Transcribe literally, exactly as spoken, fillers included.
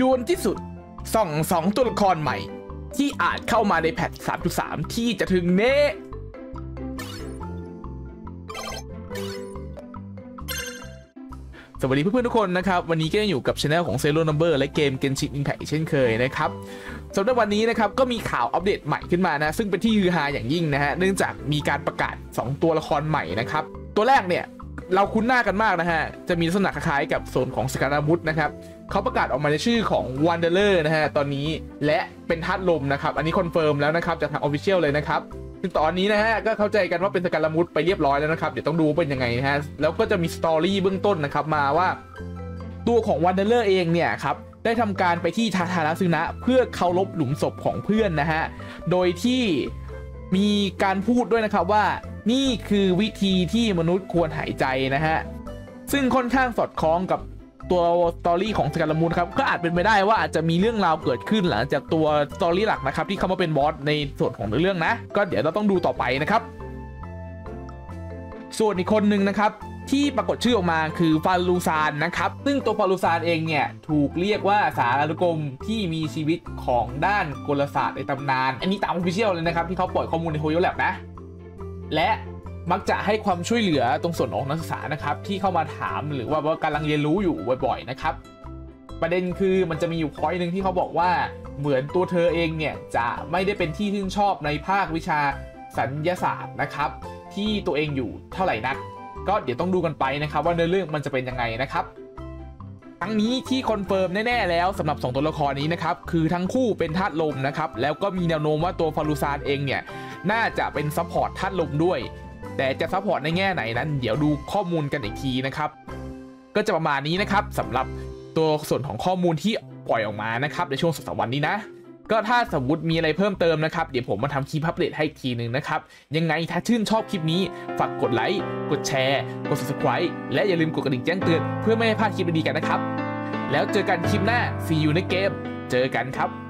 ดวลที่สุดส่องสองตัวละครใหม่ที่อาจเข้ามาในแพท สามจุดสาม ที่จะถึงนี้สวัสดีเพื่อนๆทุกคนนะครับวันนี้ก็ยังอยู่กับช anel ของ Zero Number และเกม Genshin Impact เช่นเคยนะครับสำหรับวันนี้นะครับก็มีข่าวอัปเดตใหม่ขึ้นมานะซึ่งเป็นที่ฮือฮาอย่างยิ่งนะฮะเนื่องจากมีการประกาศสองตัวละครใหม่นะครับตัวแรกเนี่ยเราคุ้นหน้ากันมากนะฮะจะมีลักษณะคล้ายกับโซนของสกานาบุตนะครับเขาประกาศออกมาในชื่อของ Wanderer นะฮะตอนนี้และเป็นธาตุลมนะครับอันนี้คอนเฟิร์มแล้วนะครับจากทาง Official เลยนะครับซึ่งตอนนี้นะฮะก็เข้าใจกันว่าเป็นสกาลามุดไปเรียบร้อยแล้วนะครับเดี๋ยวต้องดูเป็นยังไงนะฮะแล้วก็จะมีสตอรี่เบื้องต้นนะครับมาว่าตัวของวันเดเลอร์เองเนี่ยครับได้ทำการไปที่ทาทาราซึนะเพื่อเคารพหลุมศพของเพื่อนนะฮะโดยที่มีการพูดด้วยนะครับว่านี่คือวิธีที่มนุษย์ควรหายใจนะฮะซึ่งค่อนข้างสอดคล้องกับตัวสตอรี่ของสกาลามุดครับก็อาจเป็นไปได้ว่าอาจจะมีเรื่องราวเกิดขึ้นหลังจากตัวสตอรี่หลักนะครับที่เขามาเป็นบอสในส่วนของเรื่องนะก็เดี๋ยวเราต้องดูต่อไปนะครับส่วนอีกคนหนึ่งนะครับที่ปรากฏชื่อออกมาคือฟาลูซานนะครับซึ่งตัวฟาลูซานเองเนี่ยถูกเรียกว่าสารุกรมที่มีชีวิตของด้านกลศาสตร์ในตำนานอันนี้ตาม Official เลยนะครับที่เขาปล่อยข้อมูลในโฮโยแลบนะและมักจะให้ความช่วยเหลือตรงส่วนของนักศึกษานะครับที่เข้ามาถามหรือว่ากำลังเรียนรู้อยู่บ่อยๆนะครับประเด็นคือมันจะมีอยู่พอยต์หนึ่งที่เขาบอกว่าเหมือนตัวเธอเองเนี่ยจะไม่ได้เป็นที่ชื่นชอบในภาควิชาสัญญาศาสตร์นะครับที่ตัวเองอยู่เท่าไหร่นักก็เดี๋ยวต้องดูกันไปนะครับว่าเนื้อเรื่องมันจะเป็นยังไงนะครับทั้งนี้ที่คอนเฟิร์มแน่ๆแล้วสำหรับสองตัวละครนี้นะครับคือทั้งคู่เป็นธาตุลมนะครับแล้วก็มีแนวโน้มว่าตัวฟาลูซานเองเนี่ยน่าจะเป็นซัพพอร์ตธาตุลมด้วยแต่จะซัพพอร์ตในแง่ไหนนั้นเดี๋ยวดูข้อมูลกันอีกทีนะครับก็จะประมาณนี้นะครับสำหรับตัวส่วนของข้อมูลที่ปล่อยออกมานะครับในช่วงสัปดาห์วันนี้นะก็ถ้าสมมติมีอะไรเพิ่มเติมนะครับเดี๋ยวผมมาทำคลิปอัปเดตให้อีกทีหนึ่งนะครับยังไงถ้าชื่นชอบคลิปนี้ฝากกดไลค์กดแชร์กด Subscribe และอย่าลืมกดกระดิ่งแจ้งเตือนเพื่อไม่ให้พลาดคลิปดีๆกันนะครับแล้วเจอกันคลิปหน้า See you next game เจอกันครับ